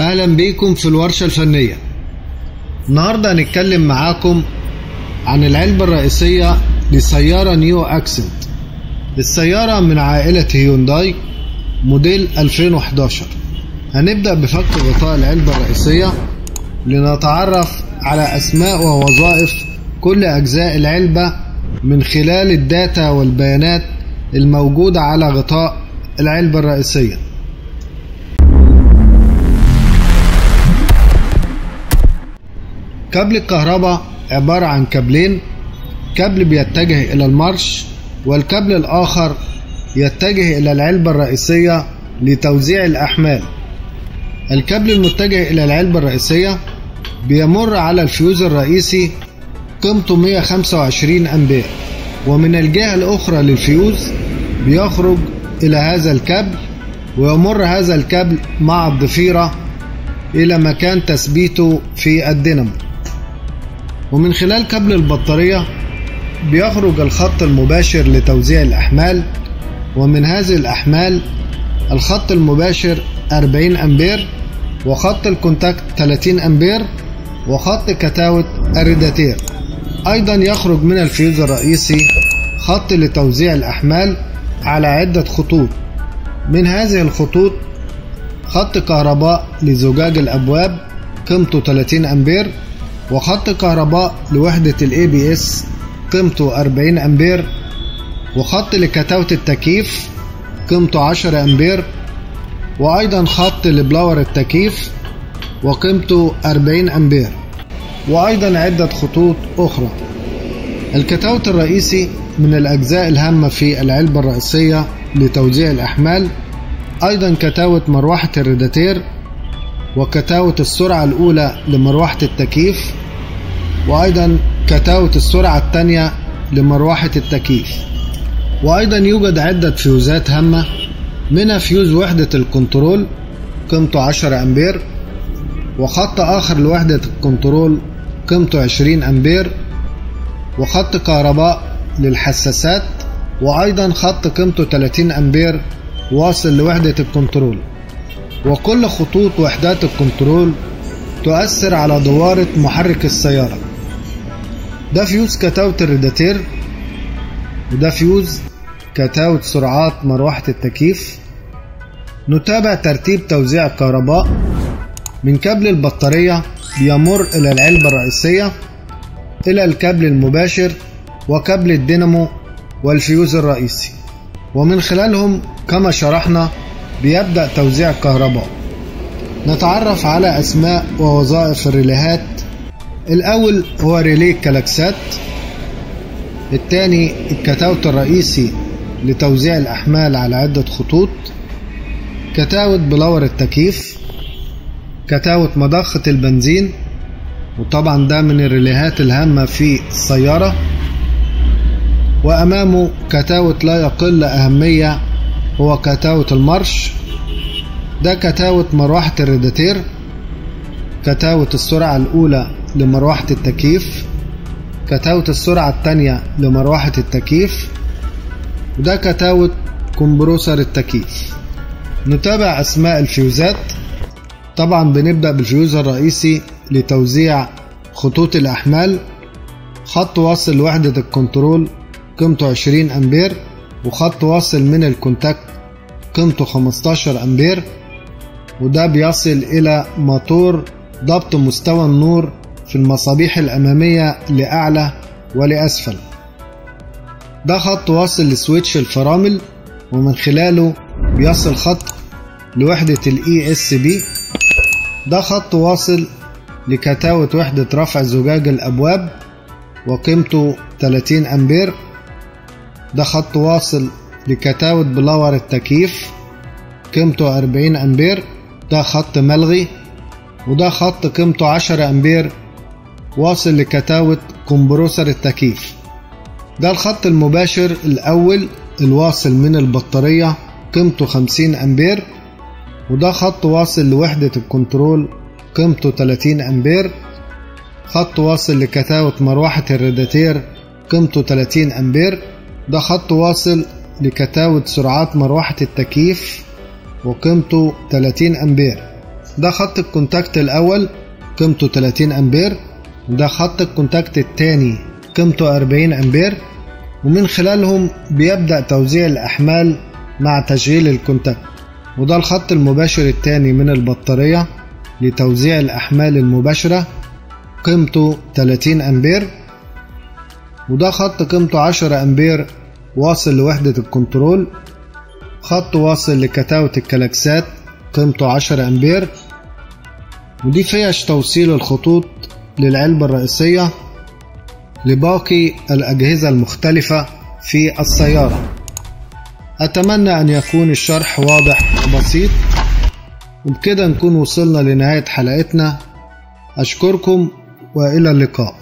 اهلا بيكم في الورشة الفنية. النهاردة هنتكلم معاكم عن العلبة الرئيسية لسيارة نيو اكسنت. السيارة من عائلة هيونداي موديل 2011. هنبدأ بفك غطاء العلبة الرئيسية لنتعرف على اسماء ووظائف كل اجزاء العلبة من خلال الداتا والبيانات الموجودة على غطاء العلبة الرئيسية. كابل الكهرباء عبارة عن كابلين، كابل بيتجه إلى المارش والكابل الآخر يتجه إلى العلبة الرئيسية لتوزيع الأحمال. الكابل المتجه إلى العلبة الرئيسية بيمر على الفيوز الرئيسي قيمته 125 أمبير، ومن الجهة الأخرى للفيوز بيخرج إلى هذا الكابل ويمر هذا الكابل مع الضفيرة إلى مكان تثبيته في الدينامو. ومن خلال كابل البطارية بيخرج الخط المباشر لتوزيع الأحمال، ومن هذه الأحمال الخط المباشر 40 أمبير، وخط الكونتاكت 30 أمبير، وخط كتاوت الريداتير. أيضا يخرج من الفيوز الرئيسي خط لتوزيع الأحمال على عدة خطوط، من هذه الخطوط خط كهرباء لزجاج الأبواب قيمته 30 أمبير، وخط كهرباء لوحدة الاي بي اس قيمته 40 أمبير، وخط لكتاوت التكييف قيمته 10 أمبير، وأيضا خط لبلاور التكييف وقيمته 40 أمبير، وأيضا عدة خطوط أخرى. الكتاوت الرئيسي من الأجزاء الهامة في العلبة الرئيسية لتوزيع الأحمال، أيضا كتاوت مروحة الريداتير، وكتاوت السرعة الأولى لمروحة التكييف، وأيضا كتاوت السرعة الثانية لمروحة التكييف. وأيضا يوجد عدة فيوزات هامة، منها فيوز وحدة الكنترول قيمته 10 أمبير، وخط آخر لوحدة الكنترول قيمته 20 أمبير، وخط كهرباء للحساسات، وأيضا خط قيمته 30 أمبير واصل لوحدة الكنترول. وكل خطوط وحدات الكنترول تؤثر على دوارة محرك السيارة. ده فيوز كتاوت الريداتير، وده فيوز كتاوت سرعات مروحة التكييف. نتابع ترتيب توزيع الكهرباء. من كابل البطارية بيمر إلى العلبة الرئيسية، إلى الكابل المباشر وكابل الدينامو والفيوز الرئيسي، ومن خلالهم كما شرحنا بيبدأ توزيع الكهرباء. نتعرف على أسماء ووظائف الريليهات. الأول هو ريلي الكلاكسات، الثاني الكتاوت الرئيسي لتوزيع الأحمال على عدة خطوط، كتاوت بلور التكييف، كتاوت مضخة البنزين، وطبعا ده من الريليهات الهامة في السيارة، وأمامه كتاوت لا يقل أهمية هو كتاوت المارش، ده كتاوت مروحة الريداتير، كتاوت السرعة الأولى لمروحة التكييف، كتاوت السرعة الثانية لمروحة التكييف، وده كتاوت كمبروسر التكييف. نتابع أسماء الفيوزات. طبعا بنبدأ بالفيوز الرئيسي لتوزيع خطوط الأحمال، خط واصل لوحدة الكنترول قيمته 20 أمبير، وخط واصل من الكونتاكت قيمته 15 أمبير، وده بيصل إلى موتور ضبط مستوى النور في المصابيح الأمامية لأعلى ولأسفل. ده خط واصل لسويتش الفرامل، ومن خلاله بيصل خط لوحدة ال ESP. ده خط واصل لكتاوت وحدة رفع زجاج الأبواب وقيمته 30 أمبير. ده خط واصل لكتاوت بلاور التكييف قيمته 40 أمبير، ده خط ملغي. وده خط قيمته 10 أمبير واصل لكتاوت كمبروسر التكييف. ده الخط المباشر الأول الواصل من البطارية قيمته 50 أمبير، وده خط واصل لوحدة الكنترول قيمته 30 أمبير، خط واصل لكتاوت مروحة الريداتير قيمته 30 أمبير، ده خط واصل لكتاوت سرعات مروحة التكييف وقيمته 30 أمبير، ده خط الكونتاكت الاول قيمته 30 امبير، ده خط الكونتاكت الثاني قيمته 40 امبير، ومن خلالهم بيبدأ توزيع الاحمال مع تشغيل الكونتاكت. وده الخط المباشر الثاني من البطارية لتوزيع الاحمال المباشرة قيمته 30 امبير، وده خط قيمته 10 امبير واصل لوحدة الكنترول، خط واصل لكتاوة الكلاكسات قيمته 10 امبير، ودي فيش توصيل الخطوط للعلبة الرئيسية لباقي الأجهزة المختلفة في السيارة. أتمنى أن يكون الشرح واضح وبسيط، وبكده نكون وصلنا لنهاية حلقتنا. أشكركم وإلى اللقاء.